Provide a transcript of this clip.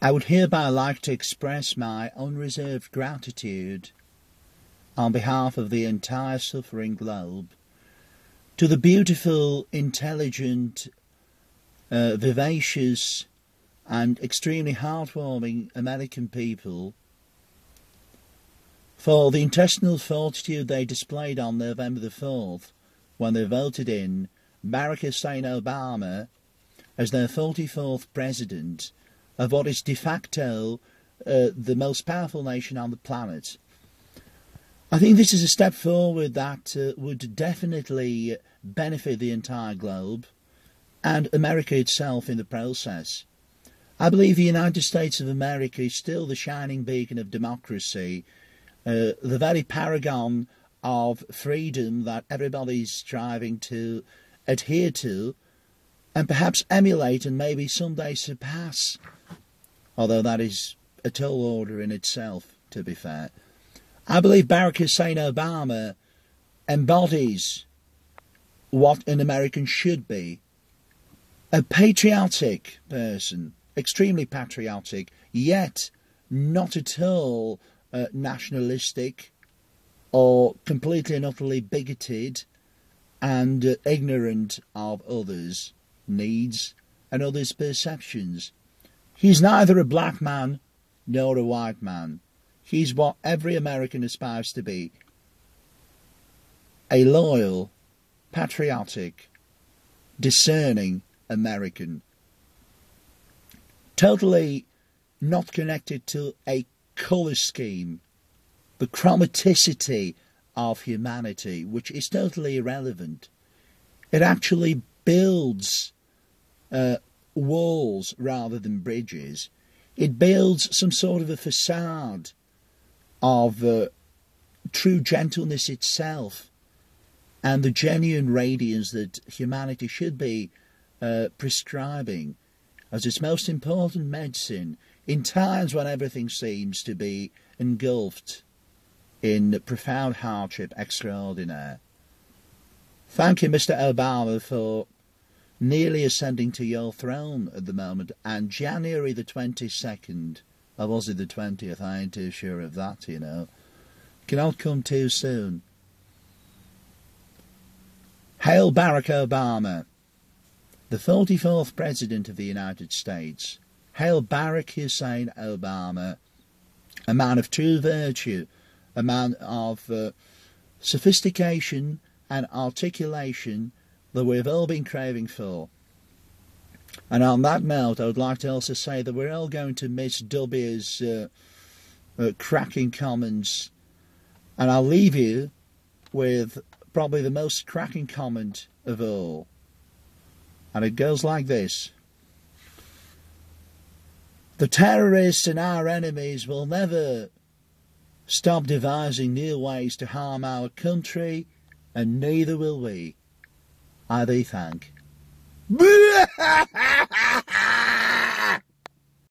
I would hereby like to express my unreserved gratitude on behalf of the entire suffering globe to the beautiful, intelligent, vivacious and extremely heartwarming American people for the intestinal fortitude they displayed on November the 4th when they voted in Barack Hussein Obama as their 44th president of what is de facto the most powerful nation on the planet. I think this is a step forward that would definitely benefit the entire globe and America itself in the process. I believe the United States of America is still the shining beacon of democracy, the very paragon of freedom that everybody's striving to adhere to and perhaps emulate and maybe someday surpass. Although that is a tall order in itself, to be fair. I believe Barack Hussein Obama embodies what an American should be. A patriotic person, extremely patriotic, yet not at all nationalistic or completely and utterly bigoted and ignorant of others' needs and others' perceptions. He's neither a black man nor a white man. He's what every American aspires to be. A loyal, patriotic, discerning American. Totally not connected to a colour scheme. The chromaticity of humanity, which is totally irrelevant. It actually builds walls rather than bridges. It builds some sort of a facade of true gentleness itself and the genuine radiance that humanity should be prescribing as its most important medicine in times when everything seems to be engulfed in profound hardship extraordinaire. Thank you, Mr. Obama, for nearly ascending to your throne at the moment, and January the 22nd, or was it the 20th, I ain't too sure of that, you know, cannot come too soon. Hail Barack Obama, the 44th President of the United States. Hail Barack Hussein Obama, a man of true virtue, a man of sophistication and articulation that we've all been craving for. And on that note, I would like to also say that we're all going to miss W's cracking comments. And I'll leave you with probably the most cracking comment of all. And it goes like this. The terrorists and our enemies will never stop devising new ways to harm our country, and neither will we. I do thank.